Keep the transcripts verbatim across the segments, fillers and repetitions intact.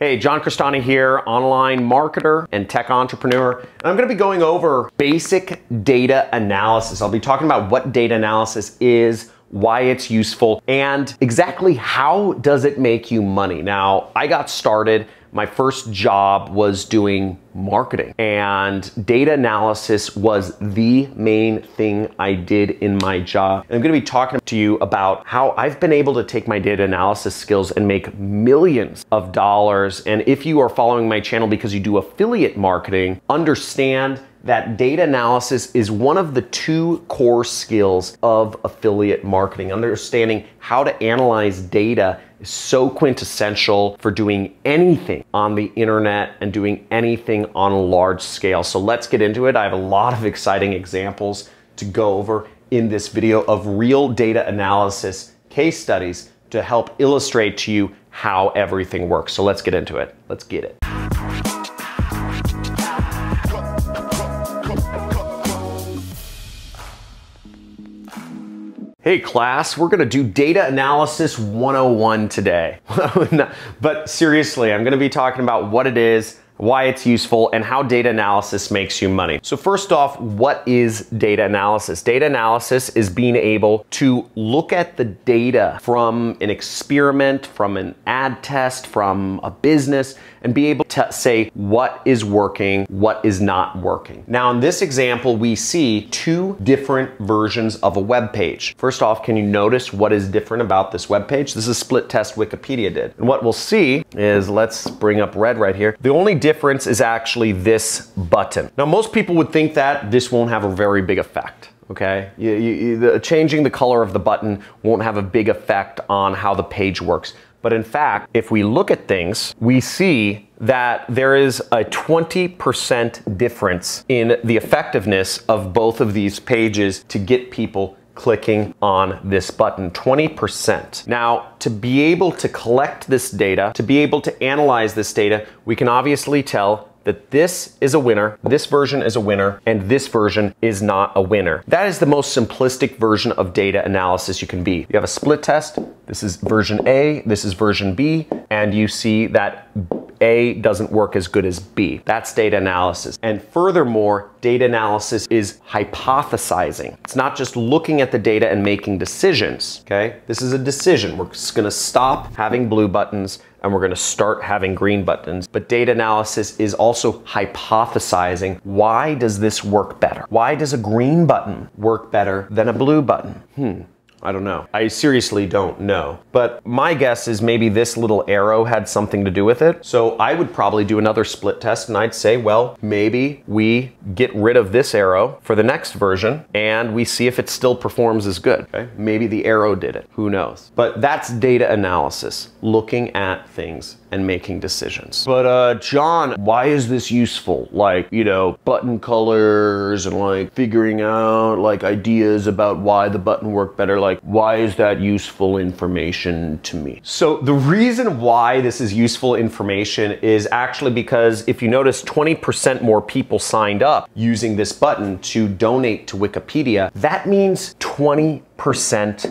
Hey, John Crestani here, online marketer and tech entrepreneur. And I'm gonna be going over basic data analysis. I'll be talking about what data analysis is, why it's useful, and exactly how does it make you money. Now, I got started, my first job was doing marketing, and data analysis was the main thing I did in my job. And I'm gonna be talking to you about how I've been able to take my data analysis skills and make millions of dollars. And if you are following my channel because you do affiliate marketing, understand that data analysis is one of the two core skills of affiliate marketing. Understanding how to analyze data is so quintessential for doing anything on the internet and doing anything on a large scale. So let's get into it. I have a lot of exciting examples to go over in this video of real data analysis case studies to help illustrate to you how everything works. So let's get into it. Let's get it. Hey class, we're gonna do data analysis one oh one today. But seriously, I'm gonna be talking about what it is, why it's useful, and how data analysis makes you money. So first off, what is data analysis? Data analysis is being able to look at the data from an experiment, from an ad test, from a business, and be able to say what is working, what is not working. Now in this example, we see two different versions of a web page. First off, can you notice what is different about this web page? This is a split test Wikipedia did. And what we'll see is, let's bring up red right here. The only difference difference is actually this button. Now, most people would think that this won't have a very big effect, okay? You, you, you, the, changing the color of the button won't have a big effect on how the page works. But in fact, if we look at things, we see that there is a twenty percent difference in the effectiveness of both of these pages to get people clicking on this button, twenty percent. Now, to be able to collect this data, to be able to analyze this data, we can obviously tell that this is a winner, this version is a winner, and this version is not a winner. That is the most simplistic version of data analysis you can be. You have a split test, this is version A, this is version B, and you see that A doesn't work as good as B. That's data analysis. And furthermore, data analysis is hypothesizing. It's not just looking at the data and making decisions, okay? This is a decision. We're just gonna stop having blue buttons and we're gonna start having green buttons. But data analysis is also hypothesizing. Why does this work better? Why does a green button work better than a blue button? Hmm. I don't know. I seriously don't know. But my guess is maybe this little arrow had something to do with it. So I would probably do another split test and I'd say, well, maybe we get rid of this arrow for the next version and we see if it still performs as good. Okay? Maybe the arrow did it. Who knows? But that's data analysis, looking at things and making decisions. But uh, John, why is this useful? Like, you know, button colors and like figuring out like ideas about why the button worked better. Like, why is that useful information to me? So the reason why this is useful information is actually because if you notice, twenty percent more people signed up using this button to donate to Wikipedia. That means twenty percent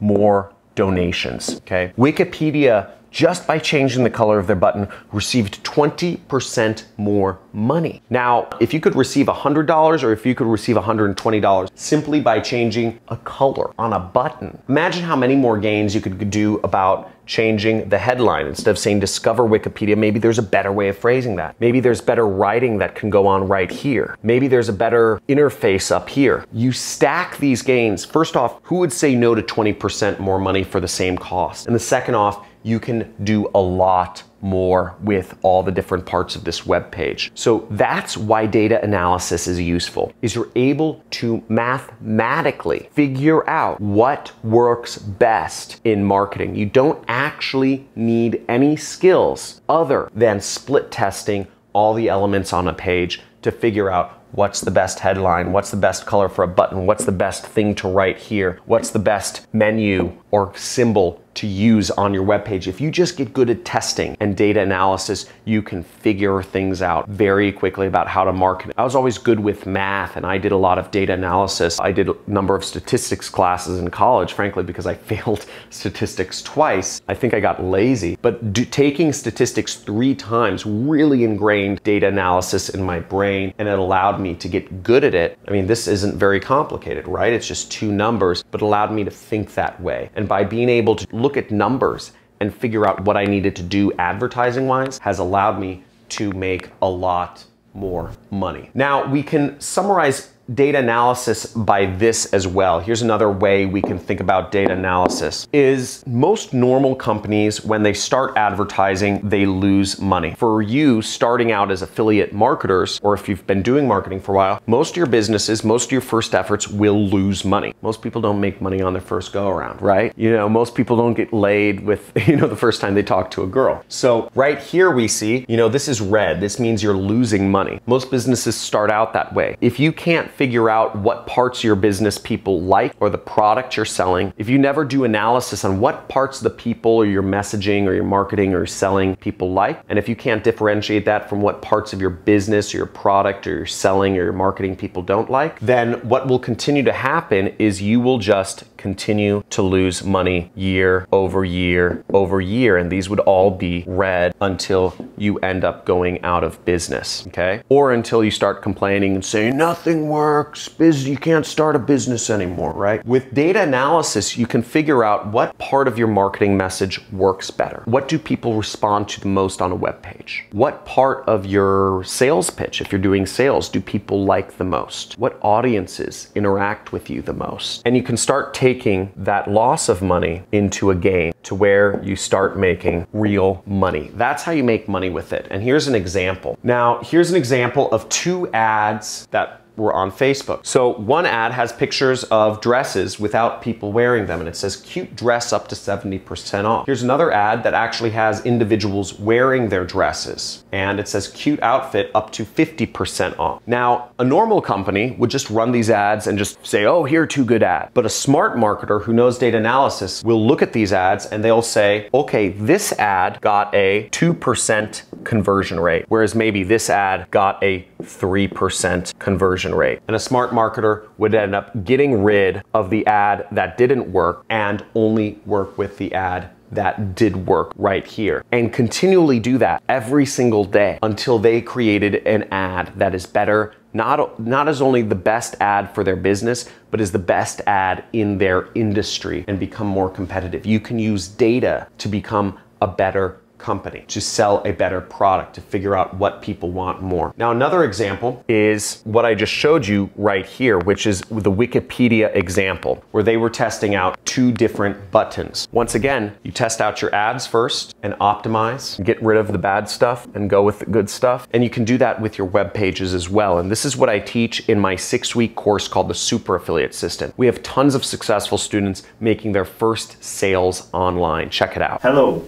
more donations, okay? Wikipedia, just by changing the color of their button, received twenty percent more money. Now, if you could receive one hundred dollars or if you could receive one hundred twenty dollars simply by changing a color on a button, imagine how many more gains you could do about changing the headline. Instead of saying discover Wikipedia, maybe there's a better way of phrasing that. Maybe there's better writing that can go on right here. Maybe there's a better interface up here. You stack these gains. First off, who would say no to twenty percent more money for the same cost? And the second off, you can do a lot more with all the different parts of this web page. So that's why data analysis is useful, is you're able to mathematically figure out what works best in marketing. You don't actually need any skills other than split testing all the elements on a page to figure out what's the best headline, what's the best color for a button, what's the best thing to write here, what's the best menu or symbol to use on your webpage. If you just get good at testing and data analysis, you can figure things out very quickly about how to market. I was always good with math and I did a lot of data analysis. I did a number of statistics classes in college, frankly, because I failed statistics twice. I think I got lazy, but do, taking statistics three times really ingrained data analysis in my brain, and it allowed me to get good at it. I mean, this isn't very complicated, right? It's just two numbers, but allowed me to think that way. And by being able to look at numbers and figure out what I needed to do advertising wise has allowed me to make a lot more money. Now we can summarize data analysis by this as well. Here's another way we can think about data analysis is most normal companies, when they start advertising, they lose money. For you starting out as affiliate marketers, or if you've been doing marketing for a while, most of your businesses, most of your first efforts will lose money. Most people don't make money on their first go around, right? You know, most people don't get laid with, you know, the first time they talk to a girl. So right here we see, you know, this is red. This means you're losing money. Most businesses start out that way. If you can't figure out what parts of your business people like or the product you're selling, if you never do analysis on what parts of the people or your messaging or your marketing or your selling people like, and if you can't differentiate that from what parts of your business or your product or your selling or your marketing people don't like, then what will continue to happen is you will just continue to lose money year over year over year. And these would all be red until you end up going out of business, okay? Or until you start complaining and saying, nothing works. Biz, you can't start a business anymore, right? With data analysis, you can figure out what part of your marketing message works better. What do people respond to the most on a web page? What part of your sales pitch, if you're doing sales, do people like the most? What audiences interact with you the most? And you can start taking that loss of money into a gain to where you start making real money. That's how you make money with it. And here's an example. Now, here's an example of two ads that were on Facebook. So one ad has pictures of dresses without people wearing them, and it says cute dress up to seventy percent off. Here's another ad that actually has individuals wearing their dresses, and it says cute outfit up to fifty percent off. Now, a normal company would just run these ads and just say, oh, here are two good ads. But a smart marketer who knows data analysis will look at these ads and they'll say, okay, this ad got a two percent conversion rate, whereas maybe this ad got a three percent conversion rate. And a smart marketer would end up getting rid of the ad that didn't work and only work with the ad that did work right here, and continually do that every single day until they created an ad that is better, not, not as only the best ad for their business, but is the best ad in their industry, and become more competitive. You can use data to become a better company, to sell a better product, to figure out what people want more. Now, another example is what I just showed you right here, which is the Wikipedia example, where they were testing out two different buttons. Once again, you test out your ads first and optimize, get rid of the bad stuff and go with the good stuff. And you can do that with your web pages as well. And this is what I teach in my six-week course called the Super Affiliate System. We have tons of successful students making their first sales online. Check it out. Hello.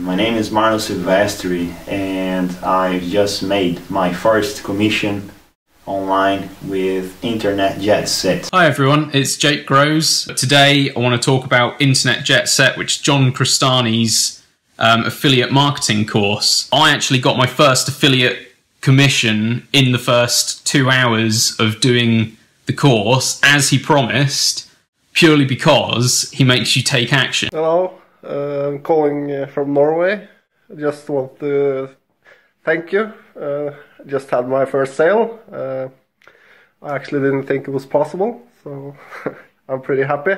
My name is Mario Silvestri, and I just made my first commission online with Internet Jet Set. Hi everyone, it's Jake Groves. Today I want to talk about Internet Jet Set, which is John Crestani's um, affiliate marketing course. I actually got my first affiliate commission in the first two hours of doing the course, as he promised, purely because he makes you take action. Hello. Uh, I'm calling uh, from Norway. Just want to thank you. Uh, just had my first sale. Uh, I actually didn't think it was possible, so I'm pretty happy.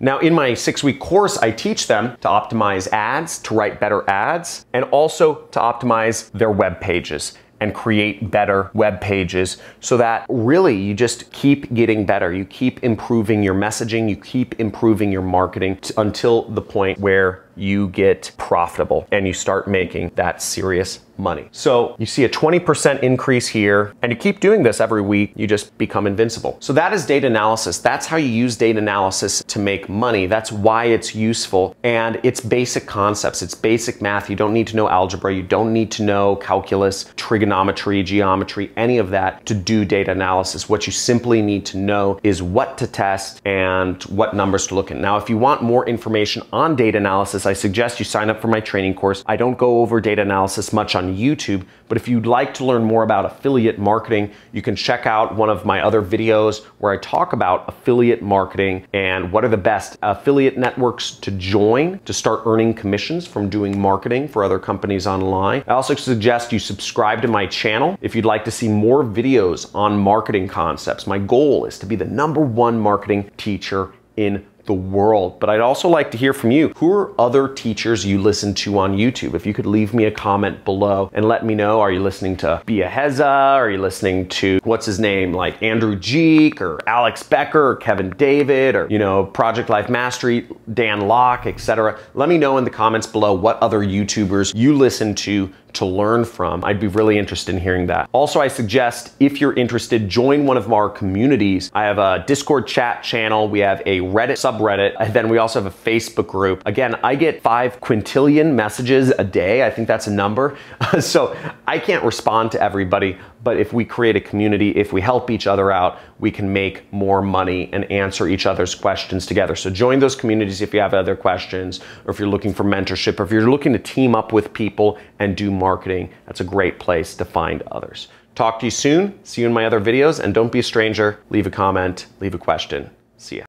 Now, in my six-week course, I teach them to optimize ads, to write better ads, and also to optimize their web pages and create better web pages, so that really you just keep getting better. You keep improving your messaging, you keep improving your marketing until the point where you get profitable and you start making that serious money. So you see a twenty percent increase here, and you keep doing this every week, you just become invincible. So that is data analysis. That's how you use data analysis to make money. That's why it's useful, and it's basic concepts. It's basic math. You don't need to know algebra. You don't need to know calculus, trigonometry, geometry, any of that to do data analysis. What you simply need to know is what to test and what numbers to look at. Now, if you want more information on data analysis, I suggest you sign up for my training course. I don't go over data analysis much on YouTube, but if you'd like to learn more about affiliate marketing, you can check out one of my other videos where I talk about affiliate marketing and what are the best affiliate networks to join to start earning commissions from doing marketing for other companies online. I also suggest you subscribe to my channel if you'd like to see more videos on marketing concepts. My goal is to be the number one marketing teacher in the world. But I'd also like to hear from you. Who are other teachers you listen to on YouTube? If you could leave me a comment below and let me know, are you listening to Biaheza? Are you listening to, what's his name, like Andrew G or Alex Becker or Kevin David or, you know, Project Life Mastery, Dan Locke, et cetera. Let me know in the comments below what other YouTubers you listen to to learn from. I'd be really interested in hearing that. Also, I suggest if you're interested, join one of our communities. I have a Discord chat channel. We have a Reddit subreddit, and then we also have a Facebook group. Again, I get five quintillion messages a day. I think that's a number. So I can't respond to everybody, but if we create a community, if we help each other out, we can make more money and answer each other's questions together. So join those communities if you have other questions, or if you're looking for mentorship, or if you're looking to team up with people and do marketing, that's a great place to find others. Talk to you soon. See you in my other videos, and don't be a stranger. Leave a comment, leave a question. See ya.